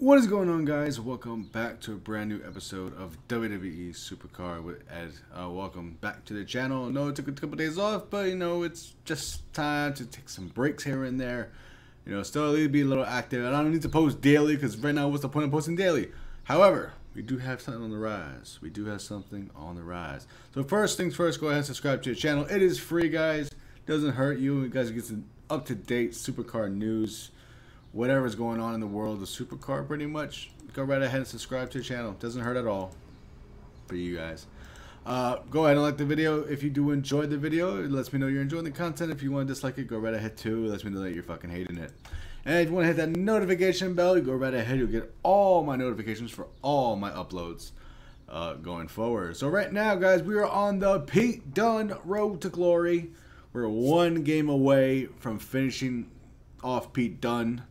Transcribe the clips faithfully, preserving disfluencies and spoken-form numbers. What is going on, guys? Welcome back to a brand new episode of W W E SuperCard with Ed. Uh, welcome back to the channel. I know it took a couple days off, but you know, it's just time to take some breaks here and there. You know, still be a little active. I don't need to post daily because right now, what's the point of posting daily? However, we do have something on the rise. We do have something on the rise. So first things first, go ahead and subscribe to the channel. It is free, guys. Doesn't hurt you. You guys get some up-to-date SuperCard news. Whatever's going on in the world of SuperCard, pretty much, go right ahead and subscribe to the channel. Doesn't hurt at all for you guys. Uh, go ahead and like the video if you do enjoy the video. It lets me know you're enjoying the content. If you want to dislike it, go right ahead too. It lets me know that you're fucking hating it. And if you want to hit that notification bell, you go right ahead. You'll get all my notifications for all my uploads uh, going forward. So right now, guys, we are on the Pete Dunne Road to Glory. We're one game away from finishing off Pete Dunne.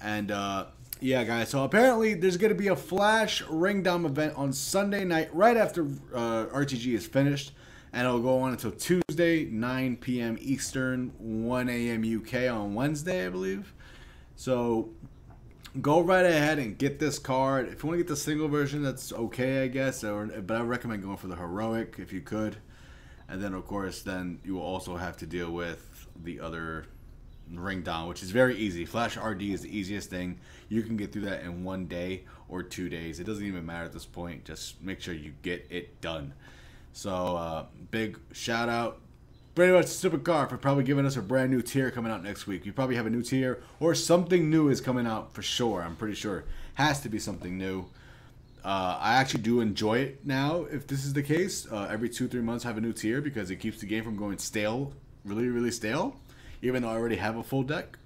And, uh, yeah, guys, so apparently there's going to be a Flash Ringdom event on Sunday night right after uh, R T G is finished. And it'll go on until Tuesday, nine p m Eastern, one a m U K on Wednesday, I believe. So go right ahead and get this card. If you want to get the single version, that's okay, I guess. Or, but I recommend going for the Heroic if you could. And then, of course, then you will also have to deal with the other ring down, which is very easy. Flash R D is the easiest thing. You can get through that in one day or two days. It doesn't even matter at this point. Just make sure you get it done. So uh, big shout out pretty much SuperCard for probably giving us a brand new tier coming out next week. You probably have a new tier or something new is coming out for sure. I'm pretty sure it has to be something new. Uh, I actually do enjoy it now if this is the case. Uh, every two, three months I have a new tier because it keeps the game from going stale, really, really stale. Even though I already have a full deck.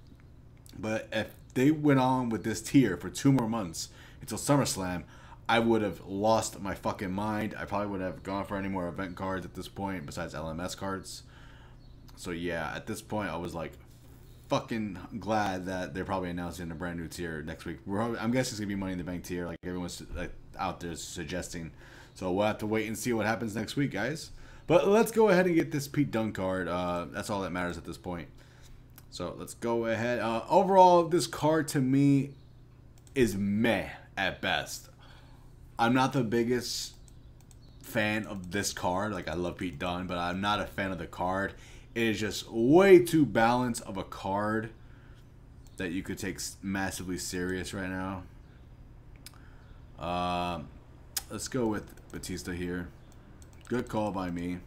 But if they went on with this tier for two more months until SummerSlam, I would have lost my fucking mind. I probably wouldn't have gone for any more event cards at this point besides L M S cards. So yeah, at this point I was like fucking glad that they're probably announcing a brand new tier next week. We're probably, I'm guessing it's going to be Money in the Bank tier like everyone's like out there suggesting. So we'll have to wait and see what happens next week, guys. But let's go ahead and get this Pete Dunne card. Uh, that's all that matters at this point. So let's go ahead. Uh, overall, this card to me is meh at best. I'm not the biggest fan of this card. Like, I love Pete Dunne, but I'm not a fan of the card. It is just way too balanced of a card that you could take massively serious right now. Uh, let's go with Batista here. Good call by me,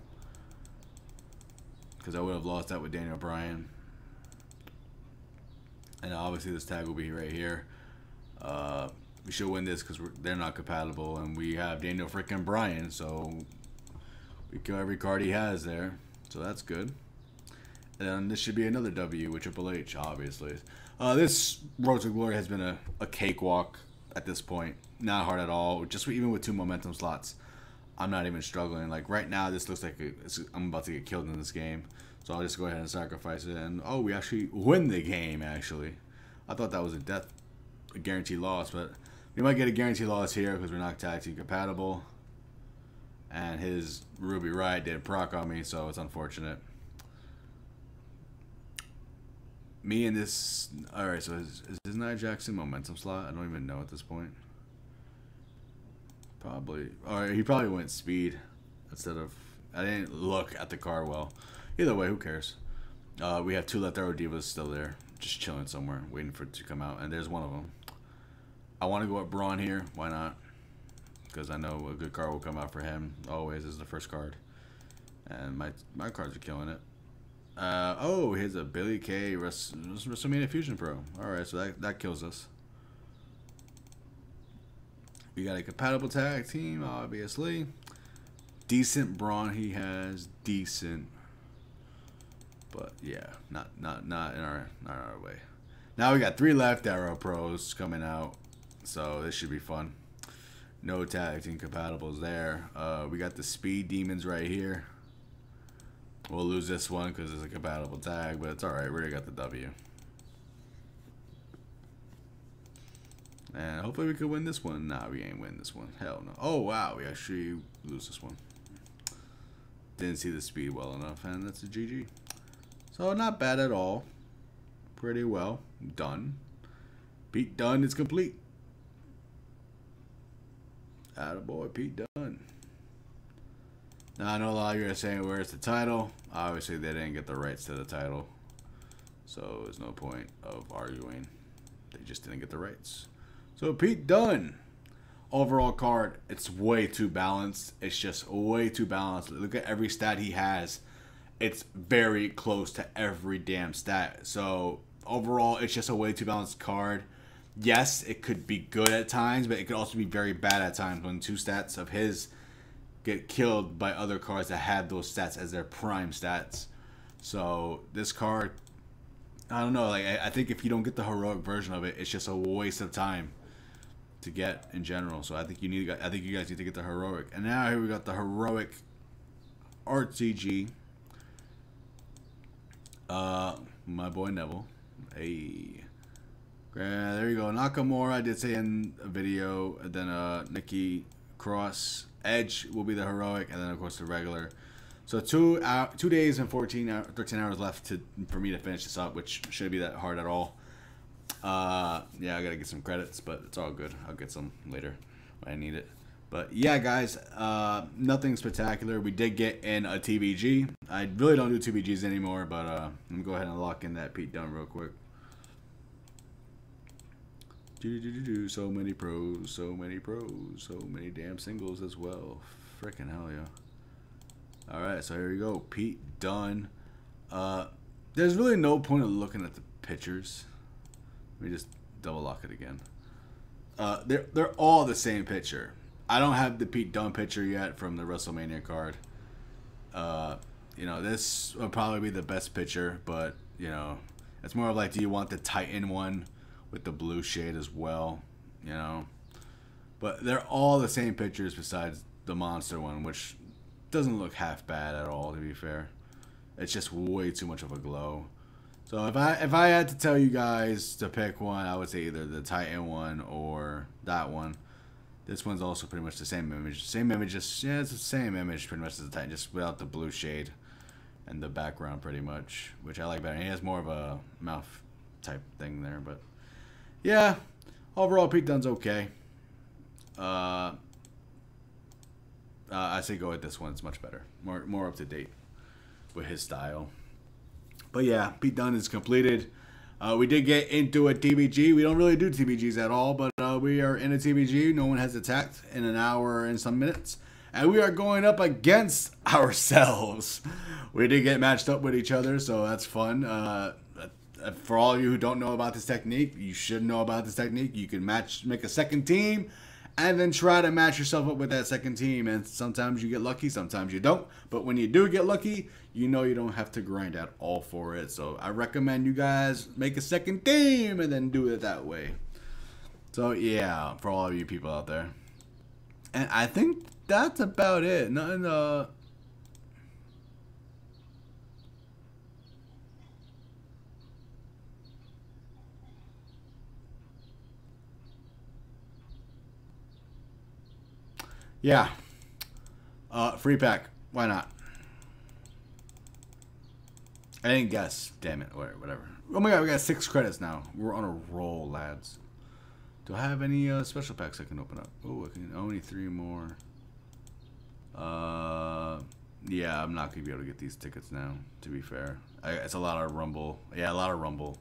because I would have lost that with Daniel Bryan. And obviously this tag will be right here. Uh, we should win this because they're not compatible, and we have Daniel freaking Bryan, so we kill every card he has there. So that's good. And then this should be another W with Triple H, obviously. Uh, this Road to Glory has been a, a cakewalk at this point. Not hard at all, just even with two momentum slots. I'm not even struggling. Like right now, this looks like it's, I'm about to get killed in this game. So I'll just go ahead and sacrifice it. And oh, we actually win the game, actually. I thought that was a death, a guaranteed loss, but we might get a guaranteed loss here because we're not tag team compatible. And his Ruby Riot did proc on me, so it's unfortunate. Me and this, all right, so is, is this Nia Jackson momentum slot? I don't even know at this point. Probably, or he probably went speed instead of, I didn't look at the car well. Either way, who cares? Uh, we have two Lethero Divas still there, just chilling somewhere, waiting for it to come out, and there's one of them. I want to go at Braun here, why not? Because I know a good card will come out for him, always. This is the first card. And my my cards are killing it. Uh, oh, here's a Billy K WrestleMania Fusion Pro. Alright, so that, that kills us. We got a compatible tag team, obviously. Decent Braun he has. Decent. But yeah, not not not in our not in our way. Now we got three Left Arrow Pros coming out. So this should be fun. No tag team compatibles there. Uh, we got the Speed Demons right here. We'll lose this one because it's a compatible tag, but it's alright, we already got the W. And hopefully we could win this one. Nah, we ain't win this one. Hell no. Oh, wow. We actually lose this one. Didn't see the speed well enough. And that's a G G. So not bad at all. Pretty well done. Pete Dunne is complete. Attaboy, Pete Dunne. Now, I know a lot of you are saying, where's the title? Obviously, they didn't get the rights to the title. So, there's no point of arguing. They just didn't get the rights. So, Pete Dunne. Overall card, it's way too balanced. It's just way too balanced. Look at every stat he has. It's very close to every damn stat. So, overall, it's just a way too balanced card. Yes, it could be good at times, but it could also be very bad at times when two stats of his get killed by other cards that have those stats as their prime stats. So this card, I don't know. Like I, I think if you don't get the heroic version of it, it's just a waste of time to get in general. So I think you need. I think you guys need to get the heroic. And now here we got the heroic R T G. Uh, my boy Neville. Hey. Yeah, there you go. Nakamura, I did say in a video. And then uh, Nikki Cross. Edge will be the heroic. And then, of course, the regular. So two hour, two days and fourteen, thirteen hours left to for me to finish this up, which shouldn't be that hard at all. Uh, yeah, I got to get some credits, but it's all good. I'll get some later when I need it. But, yeah, guys, uh, nothing spectacular. We did get in a T B G. I really don't do T B Gs anymore, but uh, I'm going to go ahead and lock in that Pete Dunne real quick. Do, do, do, do. So many pros, so many pros, so many damn singles as well. Freaking hell, yeah. Alright, so here we go. Pete Dunne. Uh, there's really no point of looking at the pictures. Let me just double lock it again. Uh, they're, they're all the same picture. I don't have the Pete Dunne picture yet from the WrestleMania card. Uh, you know, this will probably be the best picture, but, you know, it's more of like, do you want the Titan one? With the blue shade as well, you know, but they're all the same pictures besides the monster one, which doesn't look half bad at all, to be fair. It's just way too much of a glow. So if I if I had to tell you guys to pick one, I would say either the Titan one or that one. This one's also pretty much the same image, same image, just yeah, it's the same image pretty much as the Titan, just without the blue shade and the background pretty much, which I like better. He has more of a mouth type thing there, but. Yeah, overall Pete Dunne's okay. Uh, uh, I say go with this one. It's much better, more more up to date with his style. But yeah, Pete Dunne is completed. Uh, we did get into a T B G. We don't really do T B Gs at all, but uh, we are in a T B G. No one has attacked in an hour and some minutes, and we are going up against ourselves. We did get matched up with each other, so that's fun. Uh, For all of you who don't know about this technique, you should know about this technique. You can match, make a second team, and then try to match yourself up with that second team. And sometimes you get lucky, sometimes you don't. But when you do get lucky, you know you don't have to grind at all for it. So I recommend you guys make a second team and then do it that way. So yeah, for all of you people out there. And I think that's about it. Nothing, uh... Yeah, uh, free pack. Why not? I didn't guess. Damn it. Whatever. Oh my god, we got six credits now. We're on a roll, lads. Do I have any uh, special packs I can open up? Oh, I can only three more. Uh, yeah, I'm not gonna be able to get these tickets now. To be fair, I, it's a lot of Rumble. Yeah, a lot of Rumble.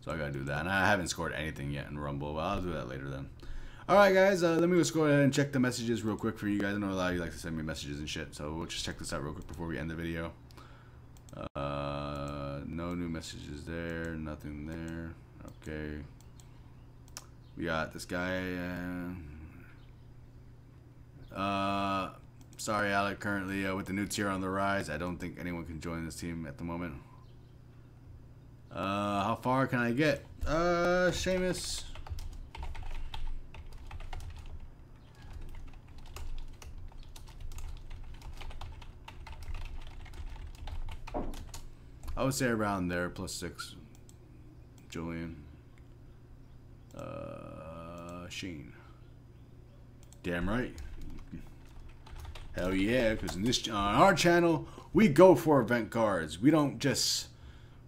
So I gotta do that, and I haven't scored anything yet in Rumble. Well, I'll do that later then. Alright guys, uh, let me just go ahead and check the messages real quick for you guys. I know a lot of you like to send me messages and shit, so we'll just check this out real quick before we end the video. Uh, no new messages there, nothing there. Okay. We got this guy. Uh, uh, sorry Alec, currently uh, with the new tier on the rise, I don't think anyone can join this team at the moment. Uh, how far can I get? Uh, Sheamus. I would say around there, plus six. Julian. Uh, Sheen. Damn right. Hell yeah, because this on our channel, we go for event cards. We don't just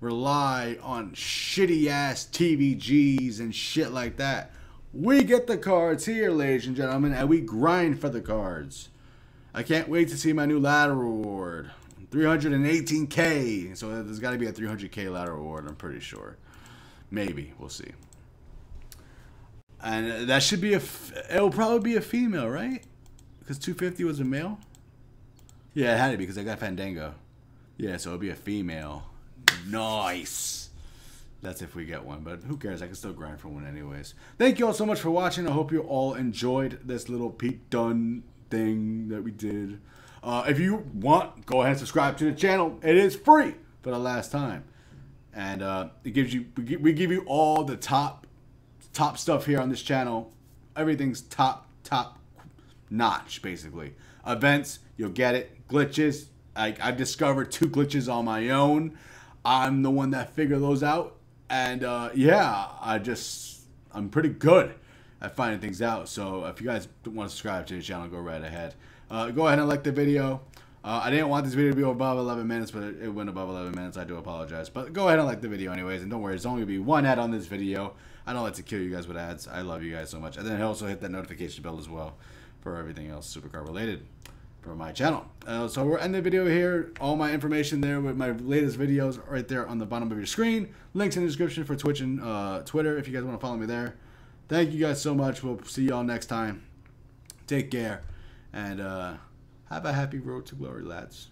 rely on shitty ass T B Gs and shit like that. We get the cards here, ladies and gentlemen, and we grind for the cards. I can't wait to see my new lateral award. three hundred eighteen K. So there's got to be a three hundred K lateral award, I'm pretty sure. Maybe. We'll see. And that should be a... F it'll probably be a female, right? Because two fifty was a male? Yeah, it had to be because I got Fandango. Yeah, so it'll be a female. Nice. That's if we get one, but who cares? I can still grind for one anyways. Thank you all so much for watching. I hope you all enjoyed this little Pete Dunne thing that we did. Uh, if you want, go ahead and subscribe to the channel. It is free for the last time. And uh, it gives you, we give you all the top, top stuff here on this channel. Everything's top, top notch, basically. Events, you'll get it. Glitches, I, I've discovered two glitches on my own. I'm the one that figured those out. And uh, yeah, I just, I'm pretty good at finding things out. So if you guys want to subscribe to the channel, go right ahead. Uh, go ahead and like the video. Uh, I didn't want this video to be above eleven minutes, but it, it went above eleven minutes. I do apologize. But go ahead and like the video anyways. And don't worry, there's only going to be one ad on this video. I don't like to kill you guys with ads. I love you guys so much. And then also hit that notification bell as well for everything else SuperCard related for my channel. Uh, so we're ending the video here. All my information there with my latest videos right there on the bottom of your screen. Links in the description for Twitch and uh, Twitter if you guys want to follow me there. Thank you guys so much. We'll see y'all next time. Take care. And uh, have a happy road to glory, lads.